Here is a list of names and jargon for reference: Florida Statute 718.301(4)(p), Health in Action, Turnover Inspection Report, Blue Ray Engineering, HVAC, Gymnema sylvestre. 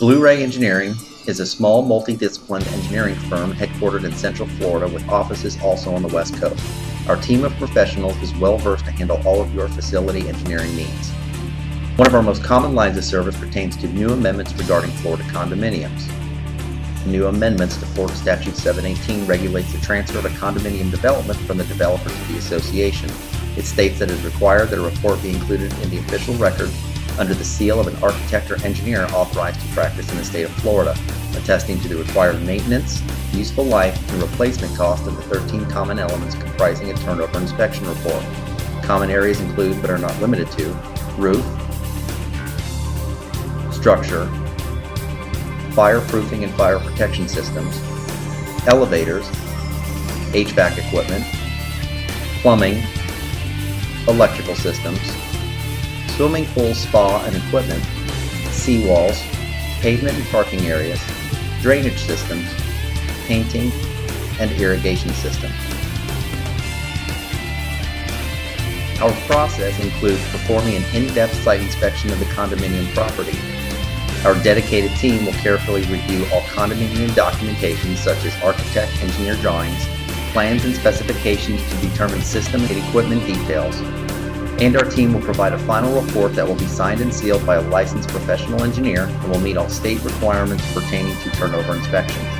Blue Ray Engineering is a small multidisciplined engineering firm headquartered in Central Florida with offices also on the West Coast. Our team of professionals is well versed to handle all of your facility engineering needs. One of our most common lines of service pertains to new amendments regarding Florida condominiums. New amendments to Florida Statute 718 regulates the transfer of a condominium development from the developer to the association. It states that it is required that a report be included in the official record under the seal of an architect or engineer authorized to practice in the state of Florida, attesting to the required maintenance, useful life, and replacement cost of the 13 common elements comprising a turnover inspection report. Common areas include, but are not limited to, roof, structure, fireproofing and fire protection systems, elevators, HVAC equipment, plumbing, electrical systems, swimming pools, spa and equipment, seawalls, pavement and parking areas, drainage systems, painting, and irrigation systems. Our process includes performing an in-depth site inspection of the condominium property. Our dedicated team will carefully review all condominium documentation such as architect, engineer drawings, plans and specifications to determine system and equipment details, and our team will provide a final report that will be signed and sealed by a licensed professional engineer and will meet all state requirements pertaining to turnover inspections.